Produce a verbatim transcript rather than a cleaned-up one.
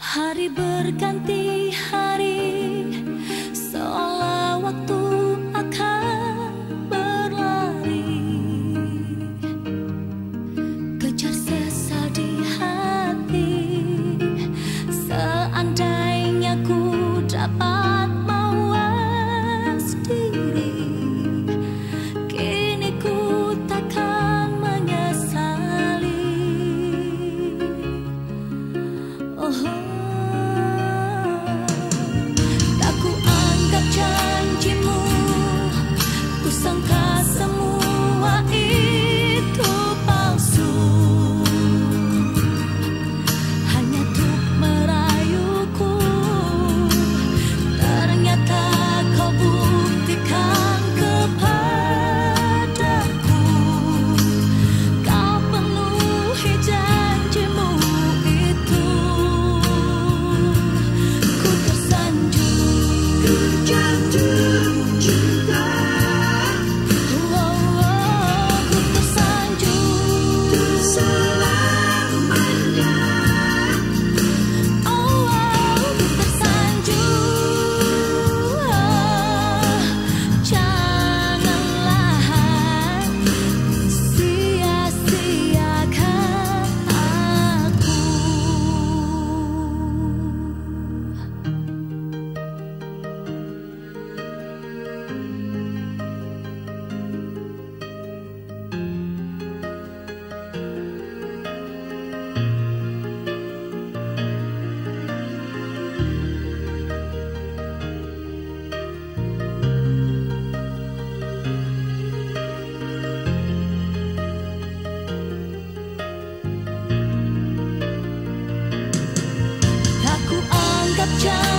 Hari berganti hari, seolah waktu akan berlari. Kejar sesal di hati, seandainya ku dapat mawas diri. Kini ku takkan menyesali. Oh. Janjimu, ku sangka semua itu palsu, hanya untuk merayuku. Ternyata kau buktikan kepadaku, kau penuhi janjimu itu. Ku tersanjung. Jangan